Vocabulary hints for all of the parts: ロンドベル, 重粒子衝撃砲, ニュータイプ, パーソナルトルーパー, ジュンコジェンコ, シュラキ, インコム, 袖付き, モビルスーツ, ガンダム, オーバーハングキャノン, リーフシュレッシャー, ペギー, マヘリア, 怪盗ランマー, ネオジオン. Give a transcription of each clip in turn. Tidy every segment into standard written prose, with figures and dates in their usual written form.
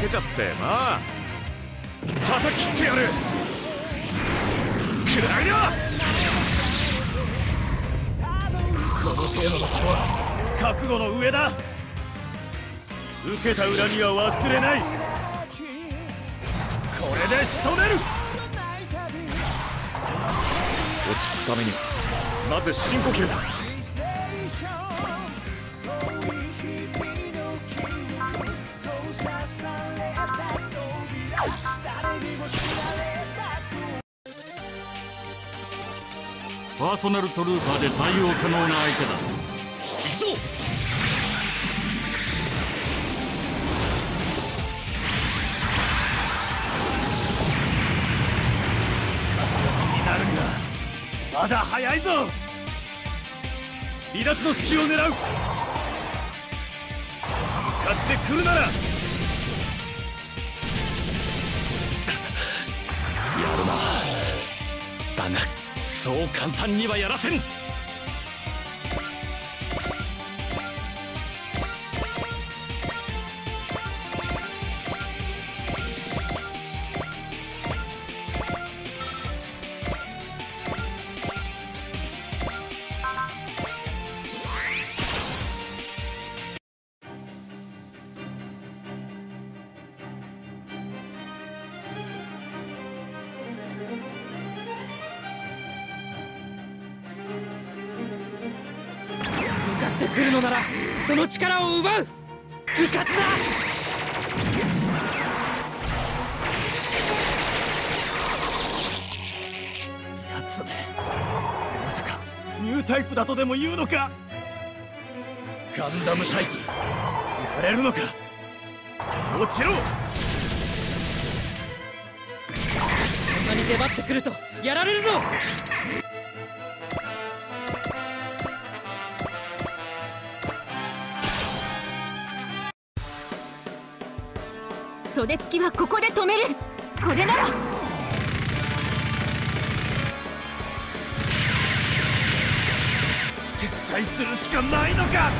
けちゃってな。叩き切ってやる。くらいだ。この程度のことは覚悟の上だ。受けた恨みは忘れない。これで仕留める。落ち着くためにまず深呼吸だ。パーソナルトルーパーで対応可能な相手だ。行くぞ。完璧になるにはまだ早いぞ。離脱の隙を狙う。向かってくるならやるな。だがそう簡単にはやらせん。来るのならその力を奪う。うかつだ。やつめ、まさかニュータイプだとでも言うのか。ガンダムタイプ言われるのか。落ちろ。そんなに出張ってくるとやられるぞ。袖付きはここで止める。これなら撤退するしかないのか。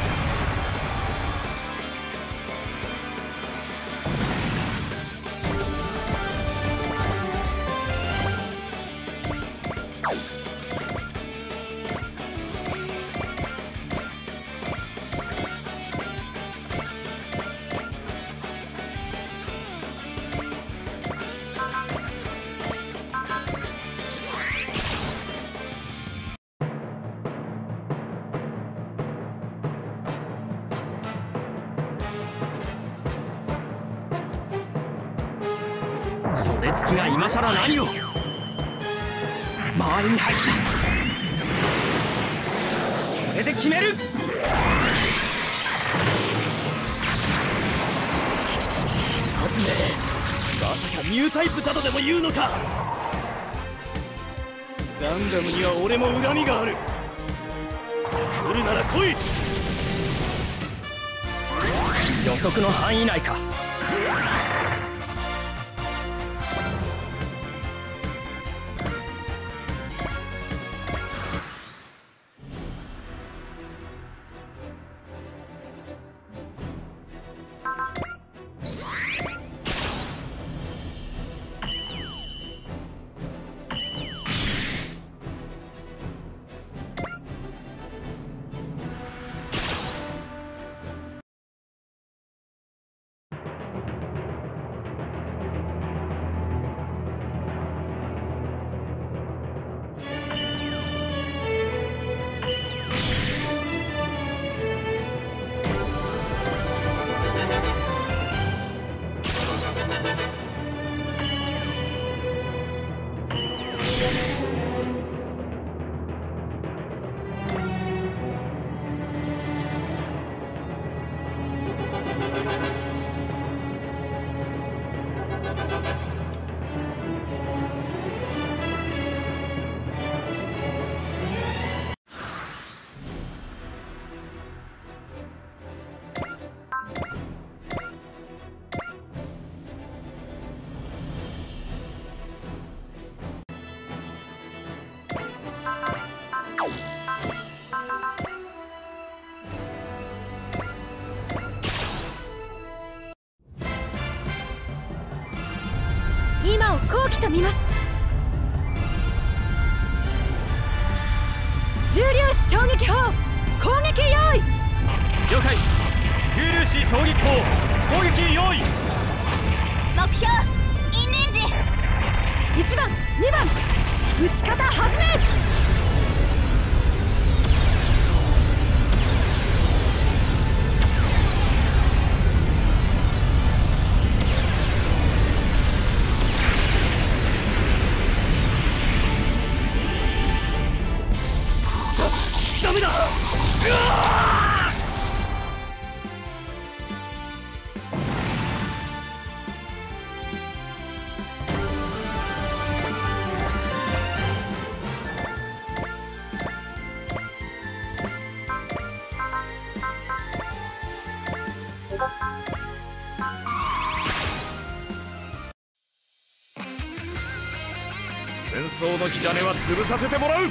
袖付きが今さら何を。周りに入った。これで決める。まずね、まさかニュータイプだとでも言うのか。ガンダムには俺も恨みがある。来るなら来い。予測の範囲内か。っと見ます。重粒子衝撃砲攻撃用意。了解。重粒子衝撃砲攻撃用意。目標インレンジ。1番2番撃ち方始め。 戦争の火種は潰させてもらう。リー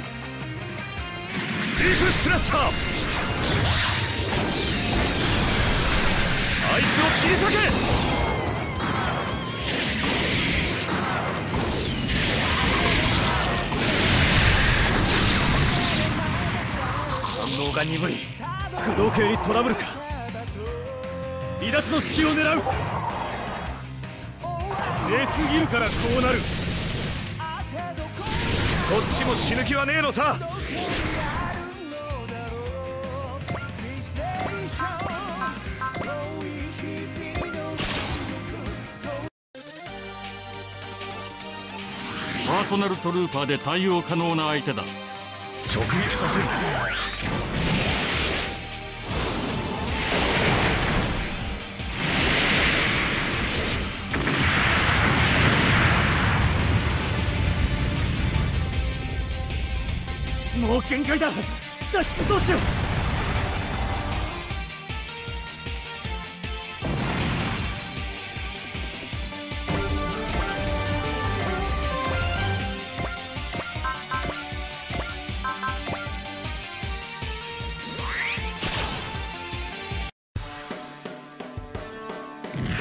フシュレッシャー、あいつを切り裂け。 反応が鈍い。駆動系にトラブルか。離脱の隙を狙う。寝すぎるからこうなる。こっちも死ぬ気はねえのさ。パーソナルトルーパーで対応可能な相手だ。直撃させる。 もう限界だ。脱出装置を。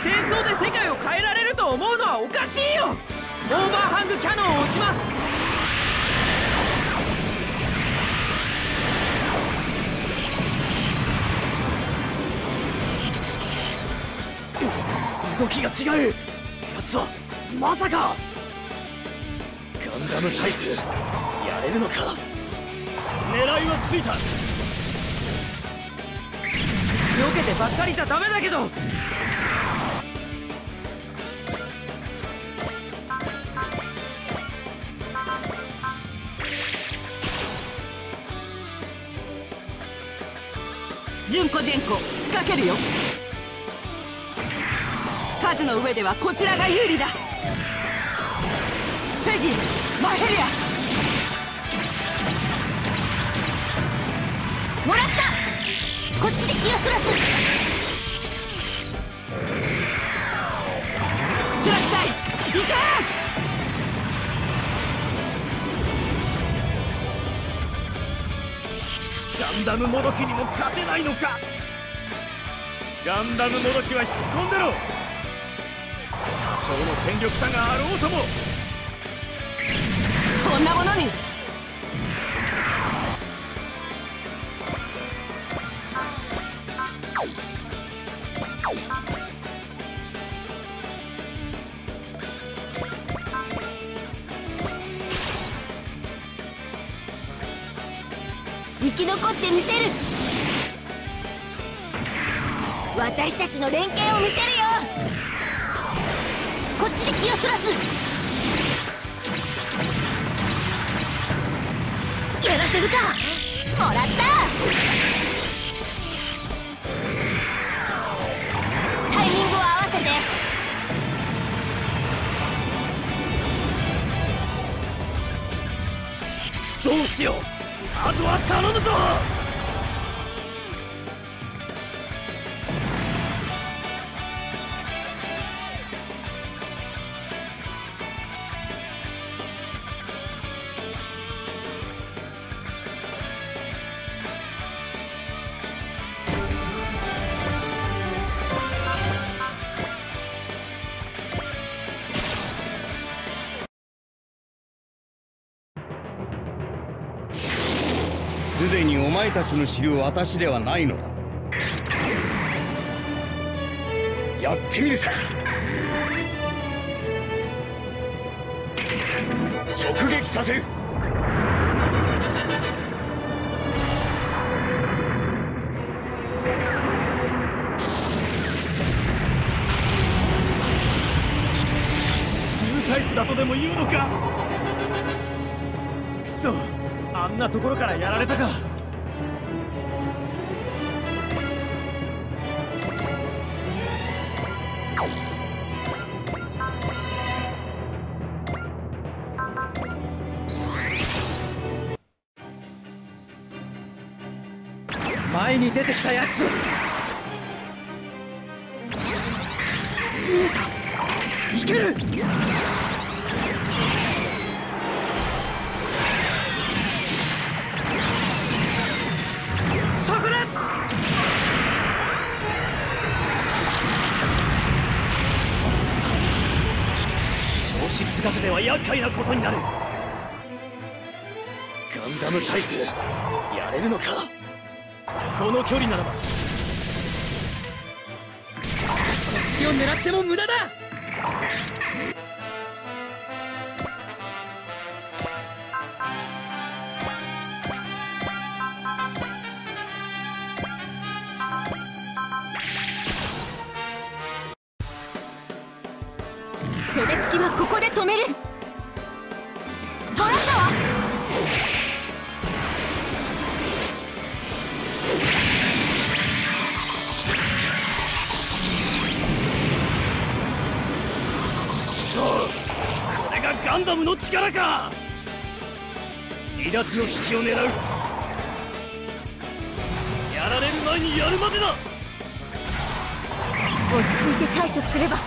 戦争で世界を変えられると思うのはおかしいよ。オーバーハングキャノンを撃ちます。 動きが違う。奴はまさかガンダムタイプやれるのか。狙いはついた。避けてばっかりじゃダメだけど。ジュンコジェンコ仕掛けるよ。 数の上ではこちらが有利だ。ペギー、マヘリアもらった。こっちで気をそらす。シュラキ隊行け。ガンダムもどきにも勝てないのか。ガンダムもどきは引っ込んでろ。 その戦力差があろうともそんなものに。生き残ってみせる。私たちの連携を見せるよ。 こっちで気をそらす。やらせるか。もらった。タイミングを合わせて。どうしよう。あとは頼むぞ。すでにお前たちの知る私ではないのだ。やってみるさ。直撃させる。ニュータイプだとでも言うのか。くそ、あんなところからやられたか。前に出てきたやつを。見えた。いける。そこだ。消失ガスでは厄介なことになる。ガンダムタイプやれるのか。この距離ならばこっちを狙っても無駄だ。袖付きはここで止める。もらったわ。ガンダムの力か。離脱の隙を狙う。やられる前にやるまでだ。落ち着いて対処すれば。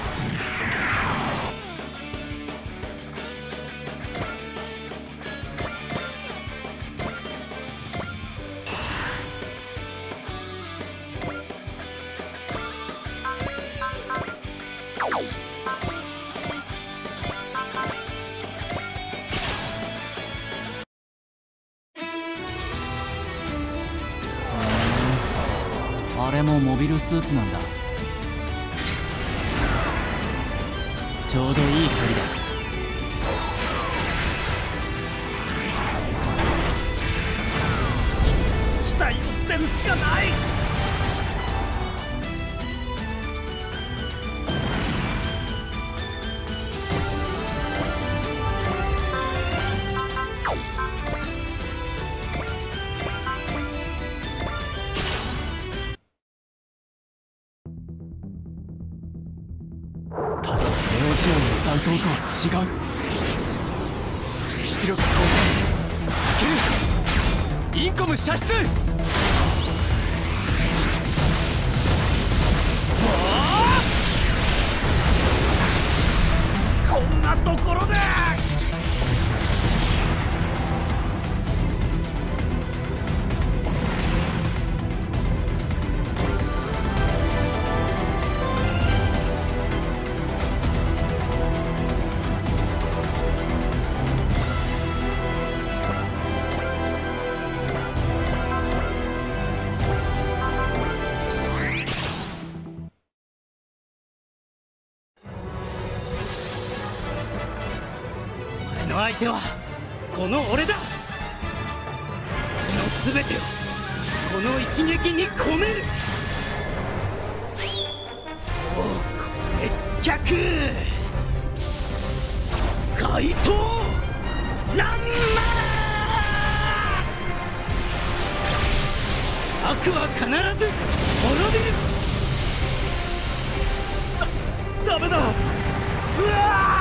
あれもモビルスーツなんだ。ちょうどいい距離だ。機体を捨てるしかない。ロシアの残党とは違う。出力調整。インコム射出。こんなところで。相手はこの俺だ。その全てをこの一撃に込める。お、これ100怪盗ランマー。悪は必ず滅びる。ダメだ。うわー。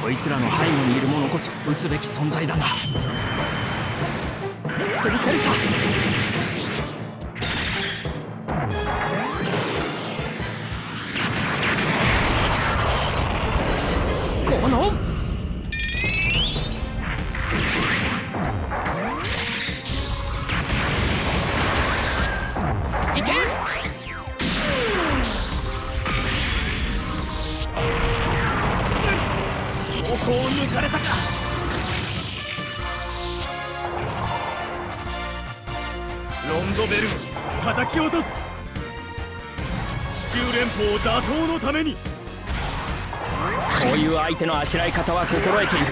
こいつらの背後にいる者こそ撃つべき存在だが、やってみせるさ。このいけ！こう抜かれたか。ロンドベル叩き落とす。地球連邦打倒のために。こういう相手のあしらい方は心得ている。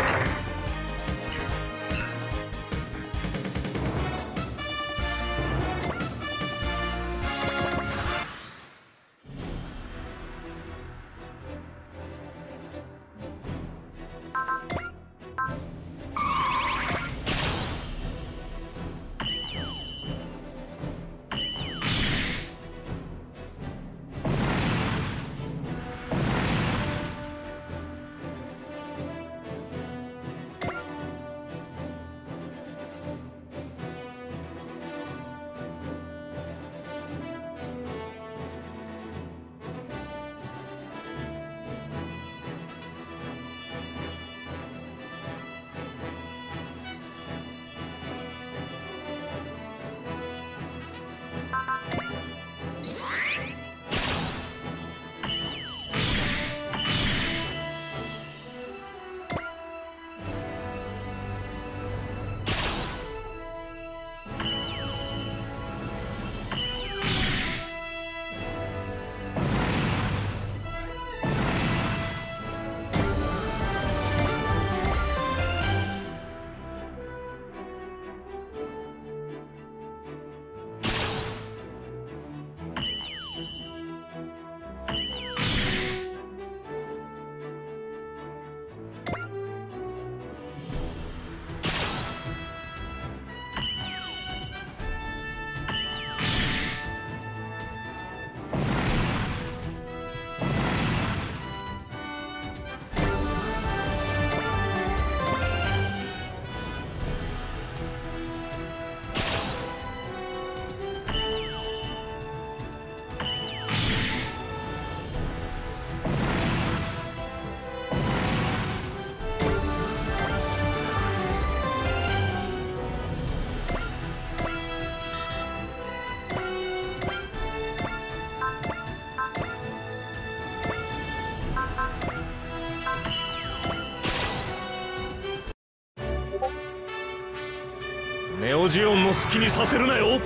ネオジオンの好きにさせるなよ。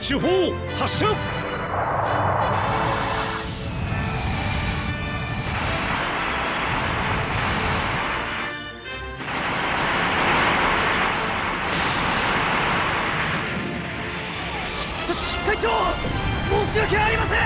主砲発射。隊長、申し訳ありません。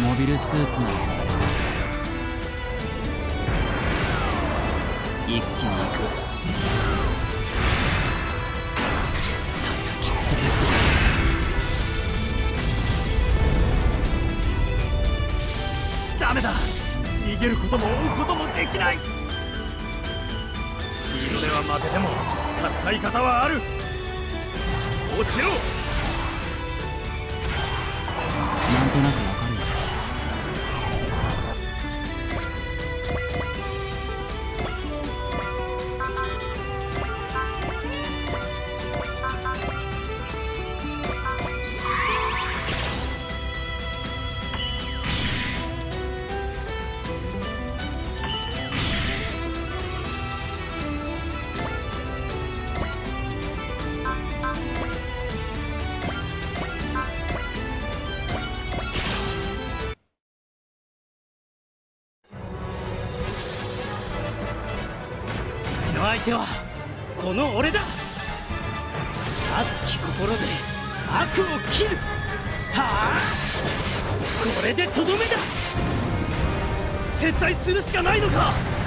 モビルスーツなんて一気に行く。叩きつぶす。ダメだ、逃げることも追うこともできない。スピードでは負けても戦い方はある。落ちろ。なんとなく相手はこの俺だ。熱き心で悪を切る。はあ、これでとどめだ。撤退するしかないのか。